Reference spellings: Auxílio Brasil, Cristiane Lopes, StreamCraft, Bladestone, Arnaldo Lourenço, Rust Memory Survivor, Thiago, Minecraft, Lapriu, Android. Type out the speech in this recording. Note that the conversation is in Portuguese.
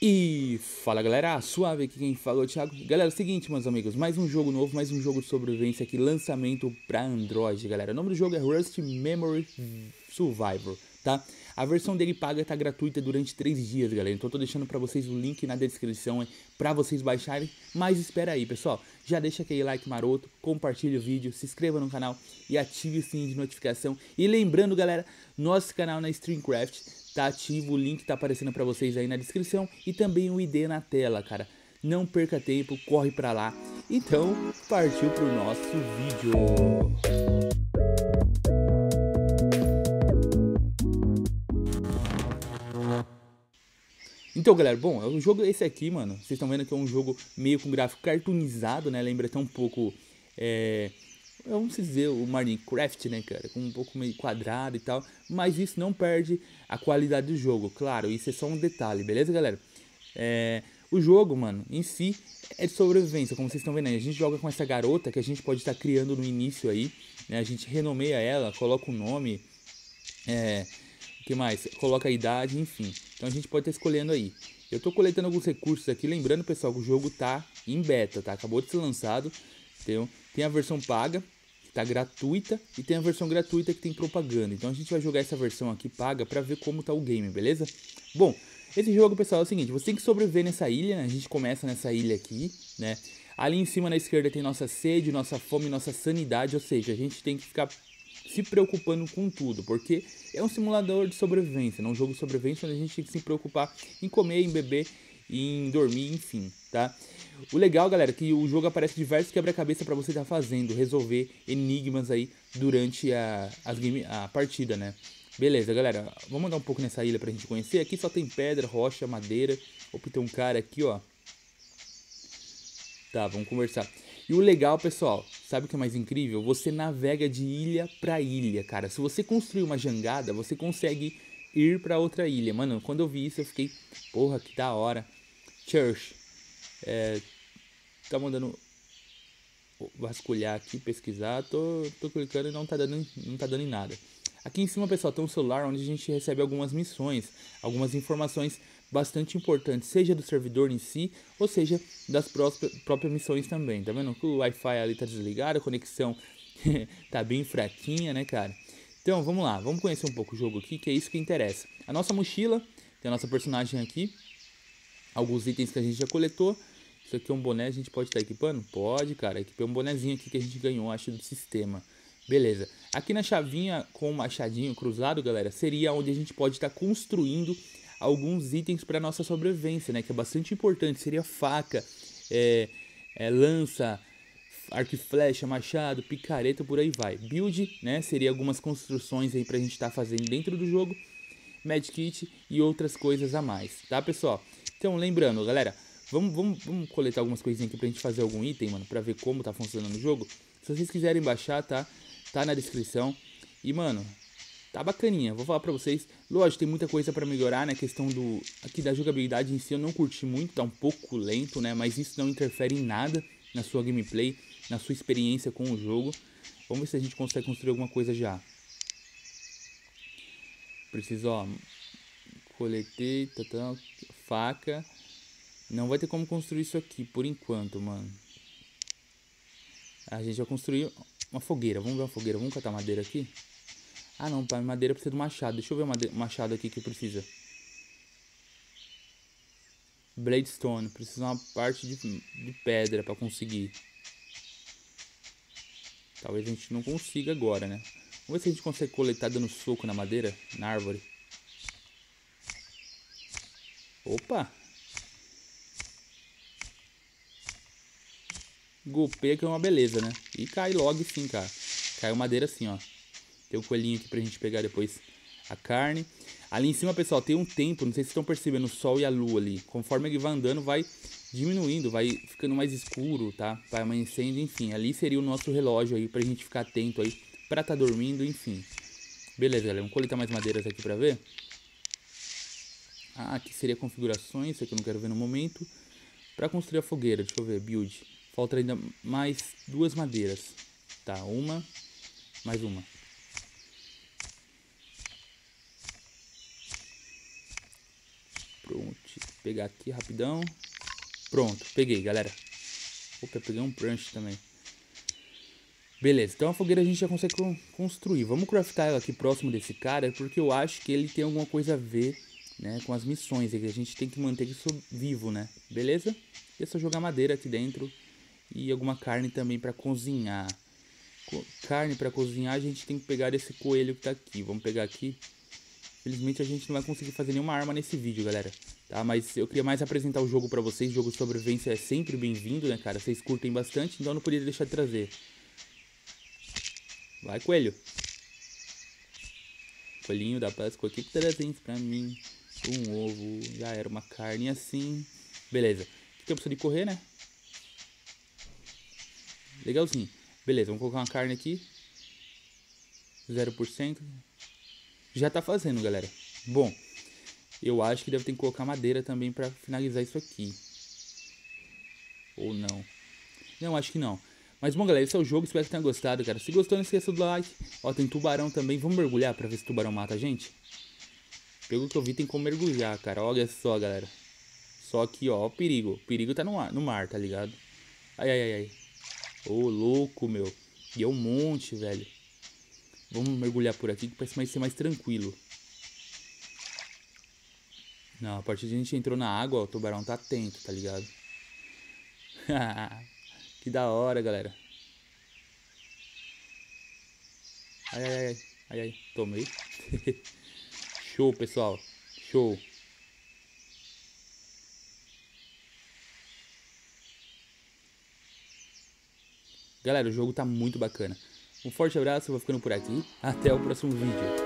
E fala galera, suave, aqui quem falou é o Thiago. Galera, é o seguinte, meus amigos, mais um jogo novo, mais um jogo de sobrevivência aqui, lançamento pra Android, galera. O nome do jogo é Rust Memory Survivor, tá? A versão dele paga tá gratuita durante 3 dias, galera. Então eu tô deixando pra vocês o link na descrição pra vocês baixarem. Mas espera aí, pessoal, já deixa aquele like maroto, compartilha o vídeo, se inscreva no canal e ative o sininho de notificação. E lembrando, galera, nosso canal na StreamCraft tá ativo, o link tá aparecendo pra vocês aí na descrição e também o ID na tela, cara. Não perca tempo, corre pra lá. Então, partiu pro nosso vídeo. Então, galera, bom, é um jogo esse aqui, mano. Vocês estão vendo que é um jogo meio com gráfico cartoonizado, né? Lembra até um pouco, vamos dizer, o Minecraft, né, cara, com um pouco meio quadrado e tal, mas isso não perde a qualidade do jogo, claro, isso é só um detalhe, beleza, galera? O jogo, mano, em si, é de sobrevivência, como vocês estão vendo aí, a gente joga com essa garota que a gente pode estar criando no início aí, né, a gente renomeia ela, coloca o nome, o que mais? Coloca a idade, enfim, então a gente pode estar escolhendo aí. Eu tô coletando alguns recursos aqui, lembrando, pessoal, que o jogo tá em beta, tá, acabou de ser lançado, então tem a versão paga, tá gratuita, e tem a versão gratuita que tem propaganda. Então a gente vai jogar essa versão aqui paga pra ver como tá o game, beleza? Bom, esse jogo, pessoal, é o seguinte, você tem que sobreviver nessa ilha, né? A gente começa nessa ilha aqui, né? Ali em cima na esquerda tem nossa sede, nossa fome, nossa sanidade, ou seja, a gente tem que ficar se preocupando com tudo, porque é um simulador de sobrevivência, não um jogo de sobrevivência, onde a gente tem que se preocupar em comer, em beber, em dormir, enfim, tá? O legal, galera, é que o jogo aparece diversos quebra-cabeça pra você estar fazendo, resolver enigmas aí durante a partida, né? Beleza, galera, vamos andar um pouco nessa ilha pra gente conhecer. Aqui só tem pedra, rocha, madeira. Opa, tem um cara aqui, ó. Tá, vamos conversar. E o legal, pessoal, sabe o que é mais incrível? Você navega de ilha pra ilha, cara. Se você construir uma jangada, você consegue ir pra outra ilha. Mano, quando eu vi isso, eu fiquei, porra, que da hora. Church. Tá mandando vasculhar aqui, pesquisar. Tô clicando e não tá dando em nada. Aqui em cima, pessoal, tem um celular onde a gente recebe algumas missões, algumas informações bastante importantes, seja do servidor em si, ou seja, das próprias missões também. Tá vendo que o Wi-Fi ali tá desligado, a conexão tá bem fraquinha, né, cara? Então, vamos lá, vamos conhecer um pouco o jogo aqui, que é isso que interessa. A nossa mochila, tem a nossa personagem aqui, alguns itens que a gente já coletou. Isso aqui é um boné, a gente pode estar equipando? Pode, cara, equipei um bonezinho aqui que a gente ganhou, acho, do sistema. Beleza. Aqui na chavinha com o machadinho cruzado, galera, seria onde a gente pode estar construindo alguns itens para nossa sobrevivência, né? Que é bastante importante, seria faca, lança, arco e flecha, machado, picareta, por aí vai. Build, né? Seria algumas construções aí pra gente estar fazendo dentro do jogo. Medkit e outras coisas a mais, tá, pessoal? Então, lembrando, galera, vamos coletar algumas coisinhas aqui pra gente fazer algum item, mano, pra ver como tá funcionando o jogo. Se vocês quiserem baixar, tá? Tá na descrição. E, mano, tá bacaninha. Vou falar pra vocês. Lógico, tem muita coisa pra melhorar, né? A questão aqui da jogabilidade em si eu não curti muito, tá um pouco lento, né? Mas isso não interfere em nada na sua gameplay, na sua experiência com o jogo. Vamos ver se a gente consegue construir alguma coisa já. Preciso, ó, coletei, tá, faca. Não vai ter como construir isso aqui por enquanto, mano. A gente vai construir uma fogueira. Vamos ver uma fogueira. Vamos catar madeira aqui. Ah, não, para madeira precisa do machado. Deixa eu ver o machado aqui que precisa. Bladestone. Precisa uma parte de pedra para conseguir. Talvez a gente não consiga agora, né? Vamos ver se a gente consegue coletar dando soco na madeira, na árvore. Opa! Golpeia que é uma beleza, né? E cai logo sim, cara. Caiu madeira assim, ó. Tem um coelhinho aqui pra gente pegar depois a carne. Ali em cima, pessoal, tem um tempo. Não sei se vocês estão percebendo o sol e a lua ali. Conforme ele vai andando, vai diminuindo, vai ficando mais escuro, tá? Vai amanhecendo, enfim. Ali seria o nosso relógio aí pra gente ficar atento aí. Pra tá dormindo, enfim. Beleza, galera. Vamos coletar mais madeiras aqui pra ver. Ah, aqui seria configurações. Isso aqui eu não quero ver no momento. Pra construir a fogueira, deixa eu ver. Build. Falta ainda mais 2 madeiras. Tá, uma. Mais uma. Pronto. pegar aqui rapidão. Pronto, peguei, galera. Opa, eu peguei um prancha também. Beleza, então a fogueira a gente já consegue construir. Vamos craftar ela aqui próximo desse cara, porque eu acho que ele tem alguma coisa a ver, né, com as missões. É que a gente tem que manter isso vivo, né? Beleza? E é só jogar madeira aqui dentro e alguma carne também pra cozinhar. Carne pra cozinhar a gente tem que pegar esse coelho que tá aqui. Vamos pegar aqui. Infelizmente a gente não vai conseguir fazer nenhuma arma nesse vídeo, galera, tá? Mas eu queria mais apresentar o jogo pra vocês. O jogo de sobrevivência é sempre bem-vindo, né, cara? Vocês curtem bastante, então eu não poderia deixar de trazer. Vai, coelho. Coelhinho da Páscoa aqui, 300 pra mim. Um ovo, já era uma carne assim. Beleza. Aqui eu preciso de correr, né? Legalzinho. Beleza, vamos colocar uma carne aqui. 0%. Já tá fazendo, galera. Bom, eu acho que deve ter que colocar madeira também pra finalizar isso aqui. Ou não. Não, acho que não. Mas bom, galera, esse é o jogo, espero que tenham gostado, cara. Se gostou, não esqueça do like. Ó, tem tubarão também, vamos mergulhar pra ver se o tubarão mata a gente? Pelo que eu vi, tem como mergulhar, cara, olha só, galera. Só que, ó, o perigo. O perigo tá no mar, tá ligado? Ai, ai, ai, ai. Ô, louco, meu. E é um monte, velho. Vamos mergulhar por aqui, que parece mais ser mais tranquilo. Não, a partir de a gente entrou na água, ó, o tubarão tá atento, tá ligado? Hahaha. Que da hora, galera. Ai, ai, ai. Ai, ai. Tomei. Show, pessoal. Show. Galera, o jogo tá muito bacana. Um forte abraço. Eu vou ficando por aqui. Até o próximo vídeo.